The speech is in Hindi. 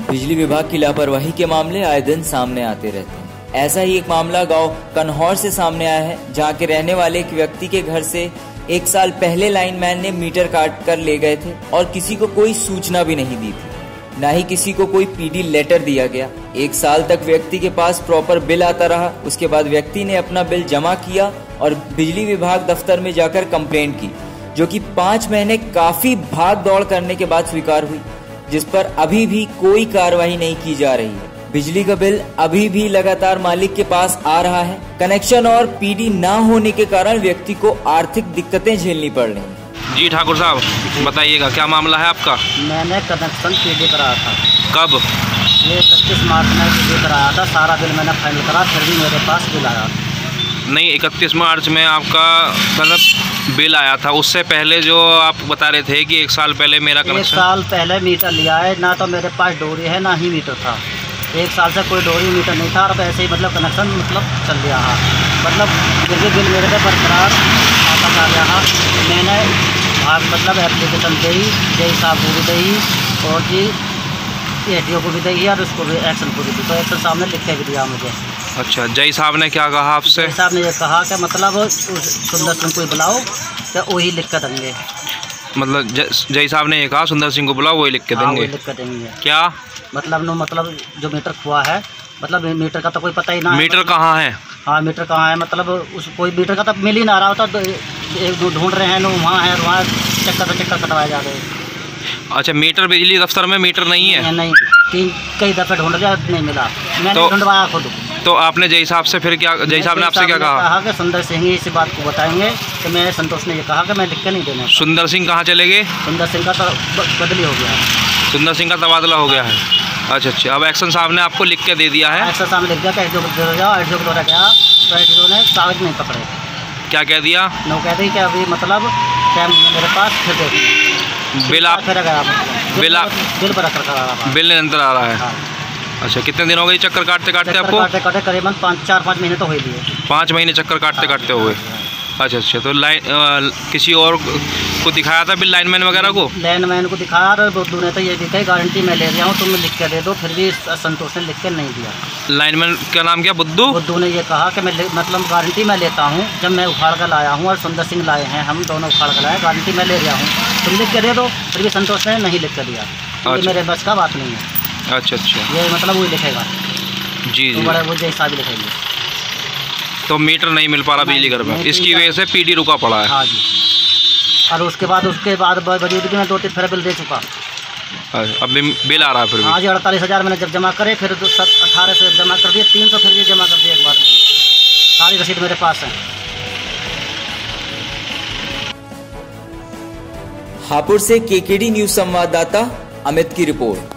बिजली विभाग की लापरवाही के मामले आए दिन सामने आते रहते हैं। ऐसा ही एक मामला गांव कन्हौर से सामने आया है, जहां के रहने वाले एक व्यक्ति के घर से एक साल पहले लाइनमैन ने मीटर काट कर ले गए थे और किसी को कोई सूचना भी नहीं दी थी, ना ही किसी को कोई पीडी लेटर दिया गया। एक साल तक व्यक्ति के पास प्रॉपर बिल आता रहा। उसके बाद व्यक्ति ने अपना बिल जमा किया और बिजली विभाग दफ्तर में जाकर कंप्लेंट की, जो कि 5 महीने काफी भाग दौड़ करने के बाद स्वीकार हुई, जिस पर अभी भी कोई कार्रवाई नहीं की जा रही है। बिजली का बिल अभी भी लगातार मालिक के पास आ रहा है। कनेक्शन और पीडी ना होने के कारण व्यक्ति को आर्थिक दिक्कतें झेलनी पड़ रही हैं। जी ठाकुर साहब, बताइएगा क्या मामला है आपका? मैंने कनेक्शन पीडी कराया था। कब? ये 31 मार्च में पीडी कराया था। सारा बिल मैंने फाइनल करा, फिर भी मेरे पास बिल आया नहीं। 31 मार्च में आपका मतलब बिल आया था। उससे पहले जो आप बता रहे थे कि 1 साल पहले मेरा कनेक्शन, 1 साल पहले मीटर लिया है, ना तो मेरे पास डोरी है ना ही मीटर था। 1 साल से कोई डोरी मीटर नहीं था और ऐसे ही मतलब कनेक्शन मतलब चल गया है। मतलब मुझे बिल मेरे से बरकरार आता जा रहा। मैंने आप मतलब एप्लीकेशन दी, जे साहब को भी दी और जी एडीओ को भी दी और उसको भी एक्शन को भी दी, तो एक्शन साहब ने लिख के भी दिया मुझे। अच्छा, जय साहब ने क्या कहा आपसे? जय साहब ने ये कहा कि मतलब सुंदर सिंह को बुलाओ तो वही लिख कर देंगे। मतलब जय साहब ने ये कहा सुंदर सिंह को बुलाओ वही लिख के देंगे। वही लिख कर देंगे क्या मतलब? नो मतलब जो मीटर हुआ है, मतलब मीटर का तो कोई पता ही ना, मीटर कहाँ है? हाँ, मीटर कहाँ है, मतलब उस कोई मीटर का तो मिल ही ना रहा होता। ढूंढ रहे हैं, वहाँ है, वहाँ चक्कर कटवाए जा रहे हैं। अच्छा, मीटर बिजली दफ्तर में मीटर नहीं है? नहीं, कई दफ़े ढूंढ लिया, नहीं मिला। मैंने ढूंढवाया खुद। तो आपने जय साहब से फिर क्या, जय साहब ने आपसे क्या कहा? कि सुंदर सिंह इसी बात को बताएंगे। तो मैं संतोष ने ये कहा कि मैं लिख के नहीं देना। सुंदर सिंह कहाँ चले गए? सुंदर सिंह का बदली हो गया है। सुंदर सिंह का तबादला हो गया है। अच्छा, अब एक्शन साहब ने आपको लिख के दे दिया है? एक्शन साहब ने लिख दिया कि एडजो को जाओ, एडजो को गया तो एडजो ने कागज नहीं पकड़े। क्या कह दिया? नो कह दी कि अभी मतलब मेरे पास फिर बिल आप बिल अंदर आ रहा है। अच्छा, कितने दिन हो गए चक्कर काटते काटते आपको? काटते काटते करीबन 4-5 महीने तो हो गए। 5 महीने चक्कर काटते काटते हुए। अच्छा, तो लाइन किसी और को दिखाया था बिल, लाइनमैन वगैरह को? लाइनमैन को दिखाया और दूने तो ये भी कही गारंटी मैं ले रहा हूँ, तुम लिख के दे दो। फिर भी संतोष ने लिख के नहीं दिया। लाइनमैन का नाम क्या? बुद्धू। बुद्धू ने ये कहा कि मैं मतलब गारंटी मैं लेता हूँ, जब मैं उखाड़ कर लाया हूँ और सुंदर सिंह लाए हैं, हम दोनों उखाड़ कर लाए, गारंटी मैं ले रहा हूँ, तुम लिख के दे दो। फिर भी संतोष ने नहीं लिख कर दिया। मेरे बस का बात नहीं है। अच्छा, ये मतलब वो लिखेगा। जी जी, वो जैसा भी लिखेंगे। तो मीटर नहीं मिल पा रहा बिजली घर में, इसकी वजह से पीडी रुका पड़ा है। हाँ जी, और उसके बाद बड़ी मैं 2-3 फेरे बिल दे चुका। अब बिल आ रहा है फिर? हाँ जी, 48,000 मैंने जब जमा करे, फिर 1800 जमा कर दिए, 300 फिर जमा कर दिए। एक बार सारी रसीद मेरे पास है। हापुड़ से केकेडी न्यूज संवाददाता अमित की रिपोर्ट।